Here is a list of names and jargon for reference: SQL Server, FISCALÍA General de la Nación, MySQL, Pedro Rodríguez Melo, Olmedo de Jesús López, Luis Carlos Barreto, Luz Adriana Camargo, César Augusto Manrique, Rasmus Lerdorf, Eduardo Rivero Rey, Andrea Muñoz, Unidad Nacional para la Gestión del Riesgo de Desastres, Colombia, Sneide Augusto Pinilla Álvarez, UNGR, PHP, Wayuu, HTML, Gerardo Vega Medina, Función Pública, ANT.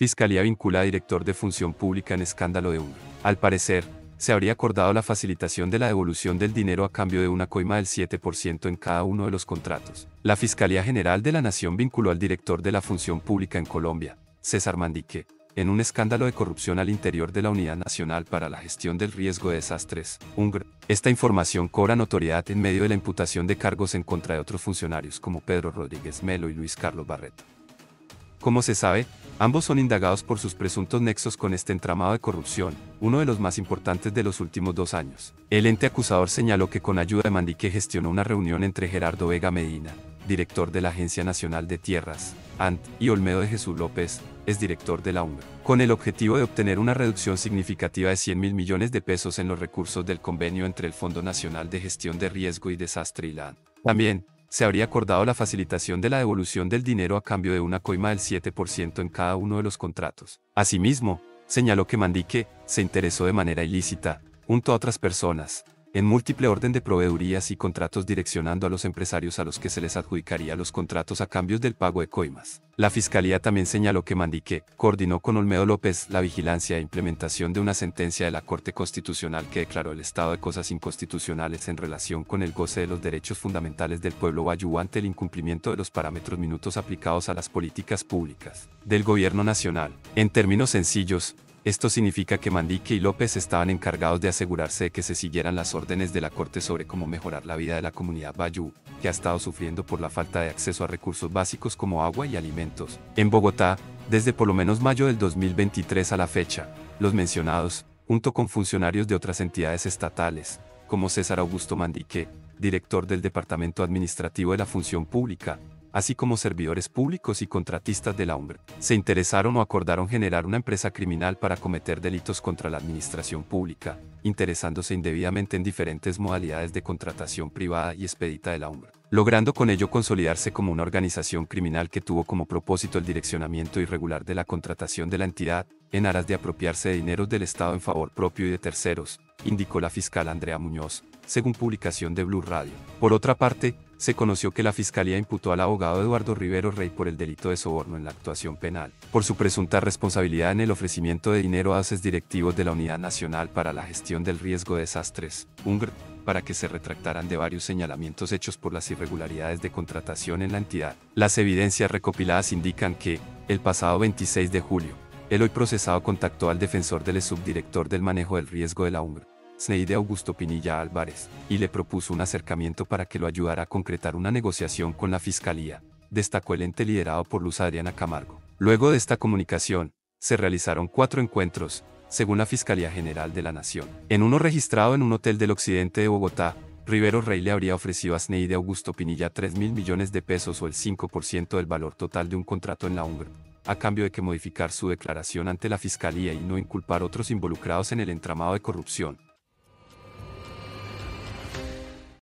Fiscalía vincula a director de Función Pública en escándalo de uno. Al parecer, se habría acordado la facilitación de la devolución del dinero a cambio de una coima del 7% en cada uno de los contratos. La Fiscalía General de la Nación vinculó al director de la Función Pública en Colombia, César Manrique, en un escándalo de corrupción al interior de la Unidad Nacional para la Gestión del Riesgo de Desastres, UNGR. Esta información cobra notoriedad en medio de la imputación de cargos en contra de otros funcionarios como Pedro Rodríguez Melo y Luis Carlos Barreto. Como se sabe, ambos son indagados por sus presuntos nexos con este entramado de corrupción, uno de los más importantes de los últimos 2 años. El ente acusador señaló que con ayuda de Manrique gestionó una reunión entre Gerardo Vega Medina, director de la Agencia Nacional de Tierras, ANT, y Olmedo de Jesús López, exdirector de la UNGR, con el objetivo de obtener una reducción significativa de 100.000 millones de pesos en los recursos del convenio entre el Fondo Nacional de Gestión de Riesgo y Desastre y la ANT. También, se habría acordado la facilitación de la devolución del dinero a cambio de una coima del 7% en cada uno de los contratos. Asimismo, señaló que Manrique se interesó de manera ilícita, junto a otras personas, en múltiple orden de proveedurías y contratos direccionando a los empresarios a los que se les adjudicaría los contratos a cambio del pago de coimas. La Fiscalía también señaló que Manrique coordinó con Olmedo López la vigilancia e implementación de una sentencia de la Corte Constitucional que declaró el estado de cosas inconstitucionales en relación con el goce de los derechos fundamentales del pueblo wayuu ante el incumplimiento de los parámetros minutos aplicados a las políticas públicas del gobierno nacional. En términos sencillos, esto significa que Manrique y López estaban encargados de asegurarse de que se siguieran las órdenes de la Corte sobre cómo mejorar la vida de la comunidad wayuu, que ha estado sufriendo por la falta de acceso a recursos básicos como agua y alimentos. En Bogotá, desde por lo menos mayo del 2023 a la fecha, los mencionados, junto con funcionarios de otras entidades estatales, como César Augusto Manrique, director del Departamento Administrativo de la Función Pública, así como servidores públicos y contratistas de la UNGR, se interesaron o acordaron generar una empresa criminal para cometer delitos contra la administración pública, interesándose indebidamente en diferentes modalidades de contratación privada y expedita de la UNGR, logrando con ello consolidarse como una organización criminal que tuvo como propósito el direccionamiento irregular de la contratación de la entidad, en aras de apropiarse de dineros del Estado en favor propio y de terceros, indicó la fiscal Andrea Muñoz, según publicación de Blue Radio. Por otra parte, se conoció que la Fiscalía imputó al abogado Eduardo Rivero Rey por el delito de soborno en la actuación penal, por su presunta responsabilidad en el ofrecimiento de dinero a haces directivos de la Unidad Nacional para la Gestión del Riesgo de Desastres, UNGR, para que se retractaran de varios señalamientos hechos por las irregularidades de contratación en la entidad. Las evidencias recopiladas indican que, el pasado 26 de julio, el hoy procesado contactó al defensor del subdirector del manejo del riesgo de la UNGR, Sneide Augusto Pinilla Álvarez, y le propuso un acercamiento para que lo ayudara a concretar una negociación con la Fiscalía, destacó el ente liderado por Luz Adriana Camargo. Luego de esta comunicación, se realizaron 4 encuentros, según la Fiscalía General de la Nación. En uno registrado en un hotel del occidente de Bogotá, Rivero Rey le habría ofrecido a Sneide Augusto Pinilla 3.000 millones de pesos o el 5% del valor total de un contrato en la UNGR, a cambio de que modificar su declaración ante la Fiscalía y no inculpar otros involucrados en el entramado de corrupción.